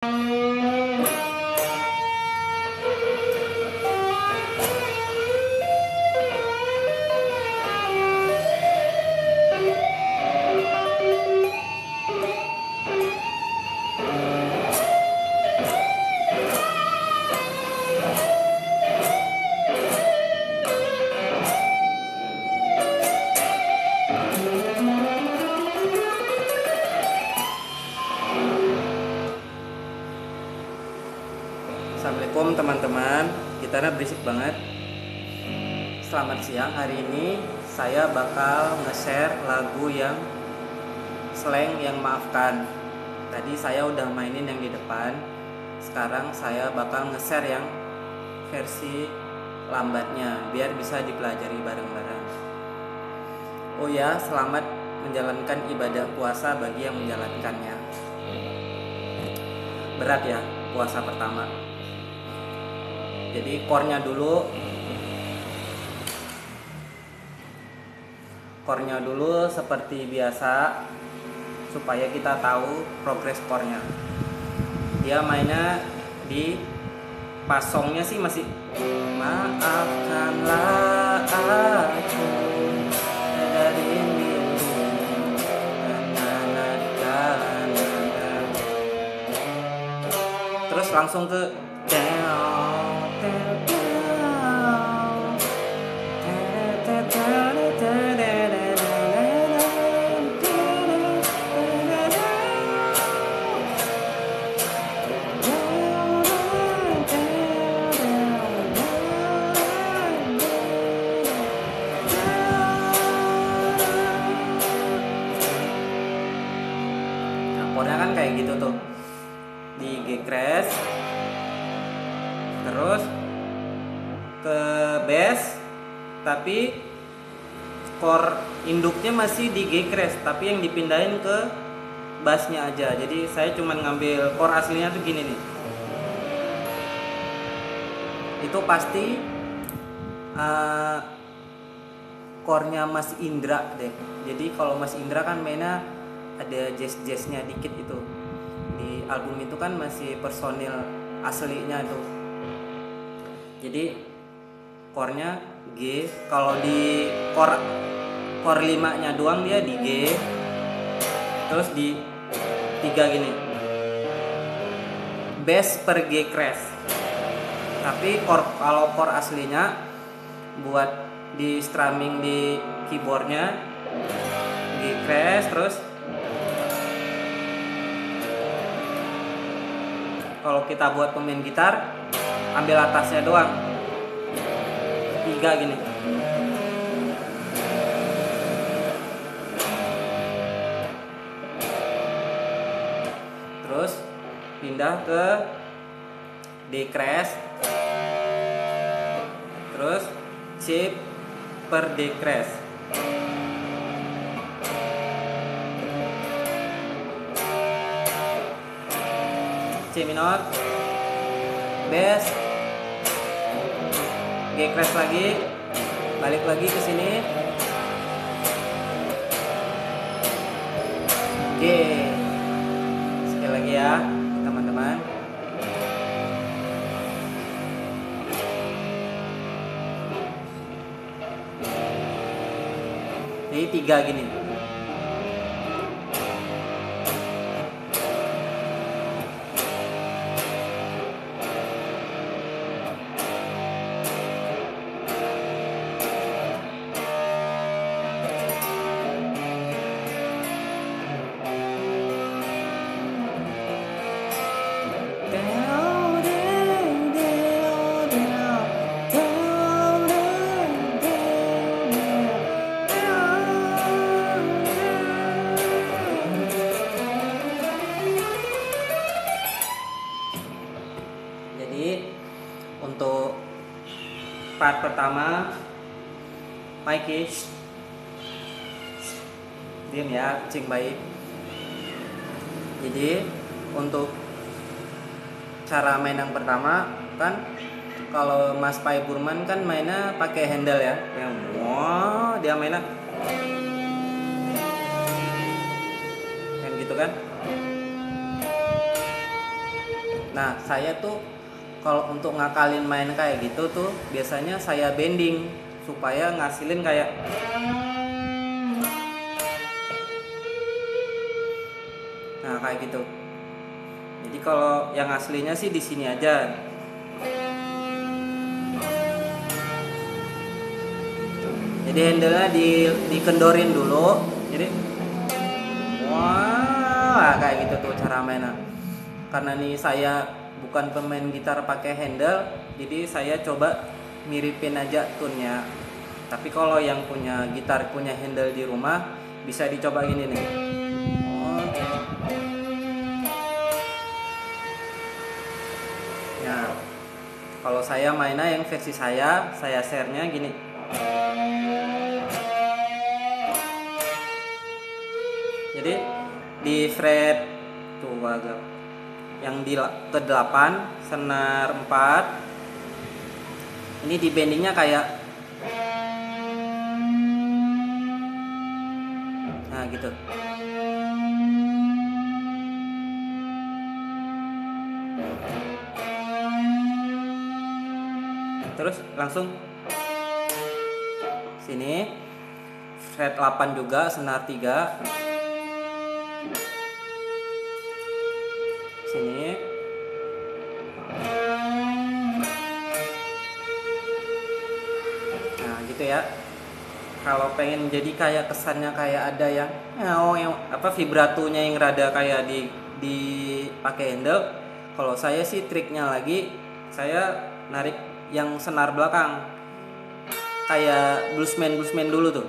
Assalamualaikum teman-teman, gitarnya berisik banget. Selamat siang, hari ini saya bakal nge-share lagu yang Slank yang Maafkan. Tadi saya udah mainin yang di depan, sekarang saya bakal nge-share yang versi lambatnya biar bisa dipelajari bareng-bareng. Oh ya, selamat menjalankan ibadah puasa bagi yang menjalankannya. Berat ya puasa pertama. Jadi core-nya dulu seperti biasa supaya kita tahu progres core-nya. Dia mainnya di pasongnya sih masih maafkanlah aku dari dirimu karena karena. Terus langsung ke kan kayak gitu tuh di G crash, terus ke bass, tapi skor induknya masih di G crash tapi yang dipindahin ke bassnya aja. Jadi saya cuman ngambil chord aslinya tuh gini nih, itu pasti chordnya Mas Indra deh. Jadi kalau Mas Indra kan mainnya ada jazz-jazznya dikit, itu di album itu kan masih personil aslinya tuh. Jadi chordnya G, kalau di chord 5 nya doang dia di G, terus di 3 gini bass per G crash. Tapi kalau chord aslinya buat di strumming di keyboardnya G crash, terus kalau kita buat pemain gitar ambil atasnya doang 3 gini. Terus pindah ke D crash, terus C per D crash. C minor, bass, G crash lagi, balik lagi ke sini, G, sekali lagi ya teman-teman. Jadi 3 gini. Untuk part pertama, Mikey, diam ya, cing baik. Jadi untuk cara main yang pertama kan, kalau Mas Pay Burman kan mainnya pakai handle ya, yang wow, dia mainnya kan gitu kan. Nah, saya tuh kalau untuk ngakalin main kayak gitu tuh biasanya saya bending supaya ngasilin kayak nah kayak gitu. Jadi kalau yang aslinya sih di sini aja. Jadi handle-nya dikendorin dulu. Jadi wah, kayak gitu tuh cara mainnya. Karena nih saya bukan pemain gitar pakai handle, jadi saya coba miripin aja tunnya. Tapi kalau yang punya gitar punya handle di rumah bisa dicoba gini nih. Nah, kalau saya mainnya yang versi saya share-nya gini. Jadi di fret tuh agak yang di ke-8 senar 4 ini di bendingnya kayak nah gitu. Terus langsung sini fret 8 juga senar 3 sini. Nah, gitu ya. Kalau pengen jadi kayak kesannya kayak ada yang vibratonya yang rada kayak di pakai handle. Kalau saya sih triknya lagi saya narik yang senar belakang. Kayak bluesman dulu tuh.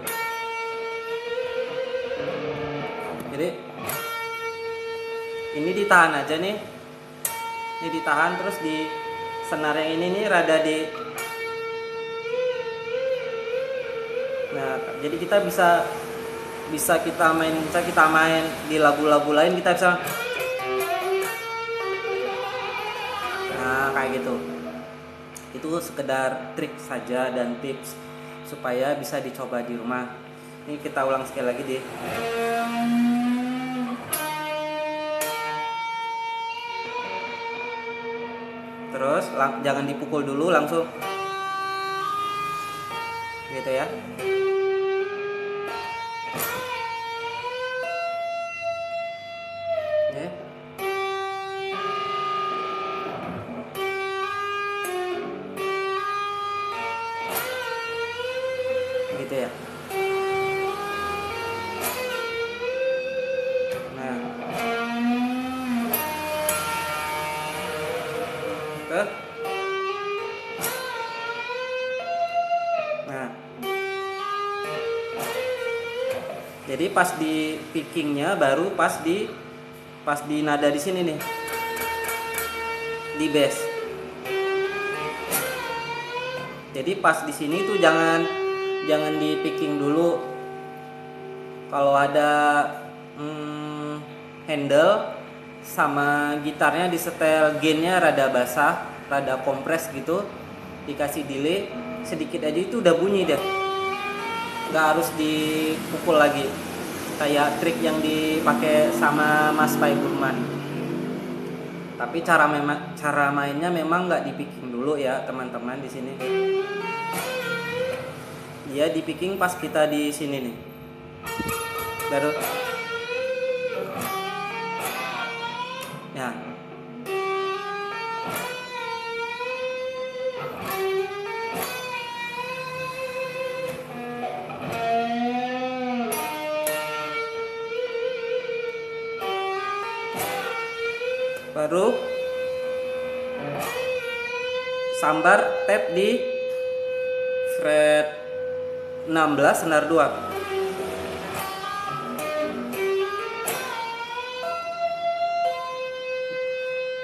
Jadi ini ditahan aja nih, ini ditahan terus di senar yang ini nih rada di, nah jadi kita bisa kita main di lagu-lagu lain kita bisa, nah kayak gitu, itu sekedar trik saja dan tips supaya bisa dicoba di rumah. Ini kita ulang sekali lagi deh. Terus jangan dipukul dulu, langsung gitu ya. Oke. Gitu ya. Jadi pas di pickingnya baru pas di nada di sini nih di bass. Jadi pas di sini tuh jangan di picking dulu. Kalau ada handle sama gitarnya di setel gainnya rada basah, rada kompres gitu, dikasih delay sedikit aja itu udah bunyi deh. Nggak harus dipukul lagi kayak trik yang dipakai sama Mas Pay Burman. Tapi cara mainnya memang nggak di picking dulu ya teman-teman. Di sini dia di picking pas kita di sini nih baru ya. Baru sambar tap di fret 16 senar 2.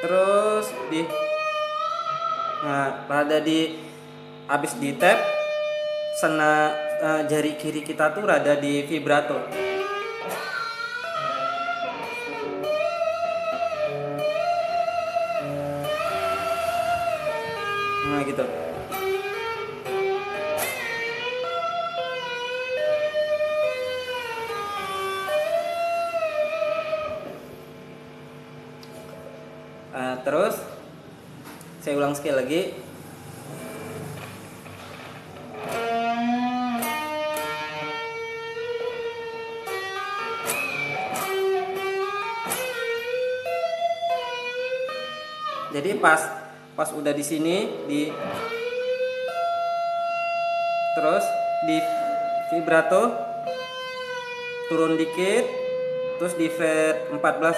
Terus di nah, rada di habis di tap senar jari kiri kita tuh rada di vibrato. Nah gitu. Terus Saya ulang sekali lagi. Jadi pas udah di sini, terus di vibrato turun dikit, terus di fret 14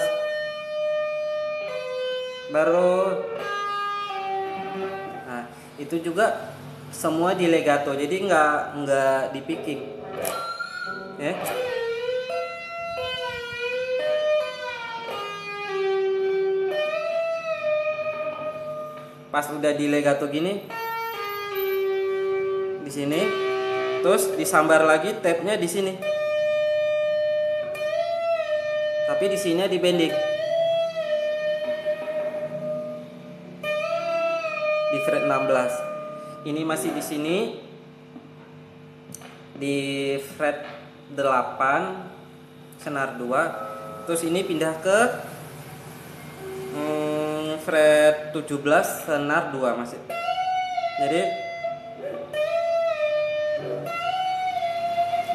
baru. Nah, itu juga semua di legato, jadi nggak di picking. Ya. Pas udah di legato gini, di sini, terus disambar lagi tapnya di sini, tapi di sini di bending, di fret 16. Ini masih di sini, di fret 8 senar 2, terus ini pindah ke fret 17 senar 2 masih. Jadi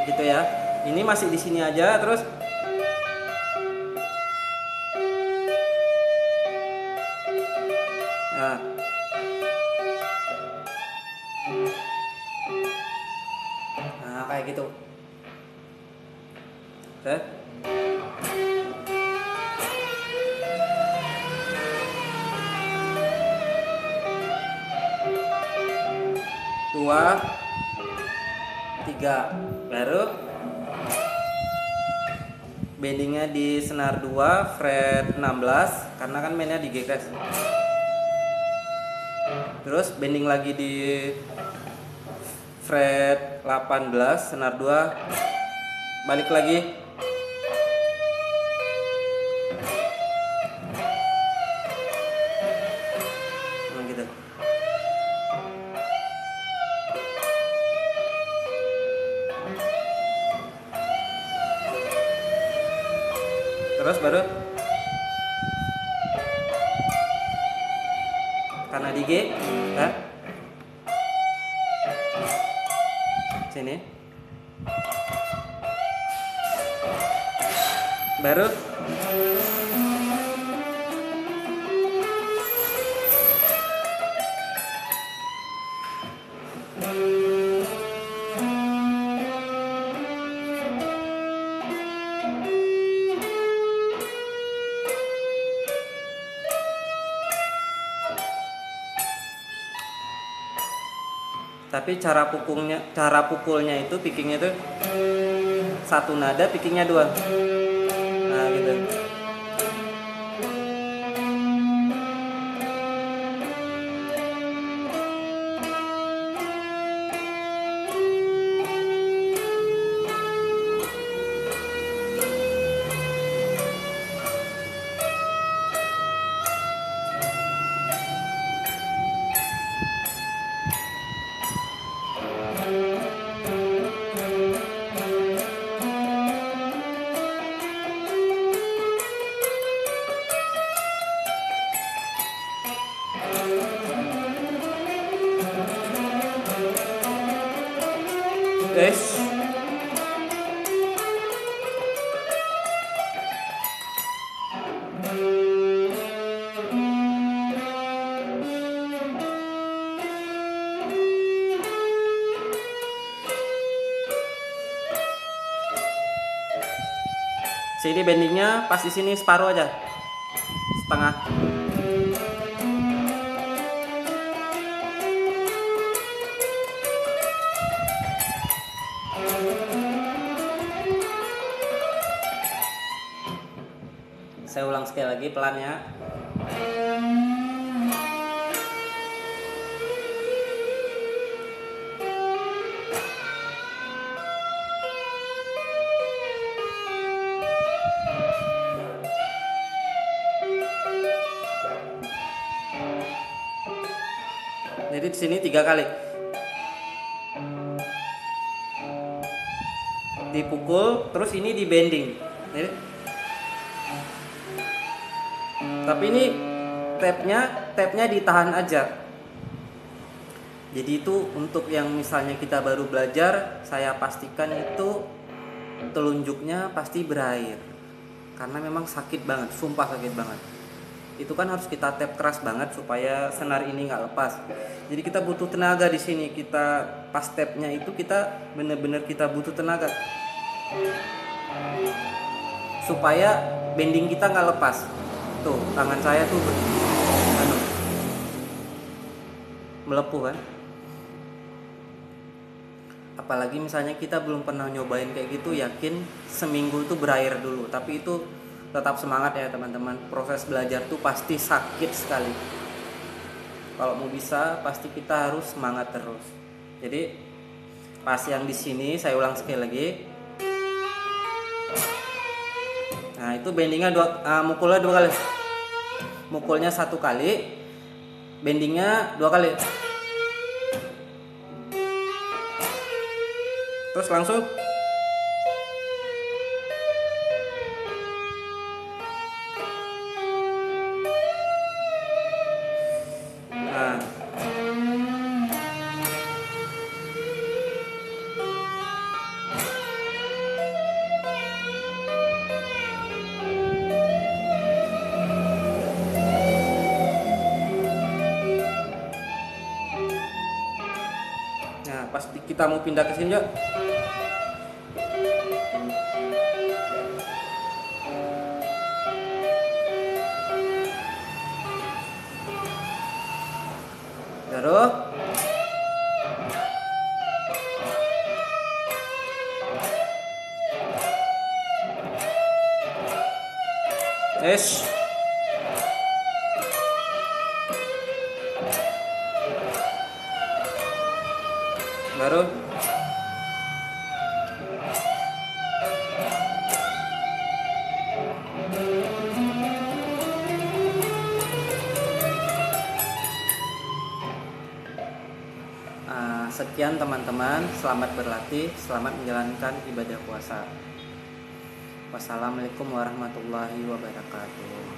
gitu ya. Ini masih di sini aja terus. Nah. Nah, kayak gitu. Oke. Dua, tiga, baru bendingnya di senar 2 fret 16 karena kan mainnya di G crash, terus bending lagi di fret 18 senar 2, balik lagi terus baru karena di G kan sini baru tapi cara pukulnya itu pickingnya itu satu nada, pickingnya dua. Nah gitu. Guys, sini bendingnya pas di sini separuh aja, setengah. Saya ulang sekali lagi pelan ya. Jadi di sini 3 kali. Dipukul, terus ini di bending. Jadi tapi ini T tapnya ditahan aja. Jadi itu untuk yang misalnya kita baru belajar, saya pastikan itu telunjuknya pasti berair, karena memang sakit banget, sumpah sakit banget. Itu kan harus kita tap keras banget supaya senar ini nggak lepas. Jadi kita butuh tenaga di sini. Kita pas tapnya itu kita bener-bener kita butuh tenaga supaya bending kita nggak lepas. Tuh tangan saya tuh melepuh kan. Apalagi misalnya kita belum pernah nyobain kayak gitu, yakin seminggu itu berair dulu. Tapi itu tetap semangat ya teman-teman, proses belajar tuh pasti sakit sekali. Kalau mau bisa pasti kita harus semangat terus. Jadi pas yang di sini saya ulang sekali lagi. Nah itu bendingnya mukulnya dua kali, mukulnya satu kali, bendingnya dua kali. Terus langsung. Nah. Nah, pasti kita mau pindah ke sini juga. Yes. Baru. Sekian teman-teman, selamat berlatih, selamat menjalankan ibadah puasa. Wassalamualaikum warahmatullahi wabarakatuh.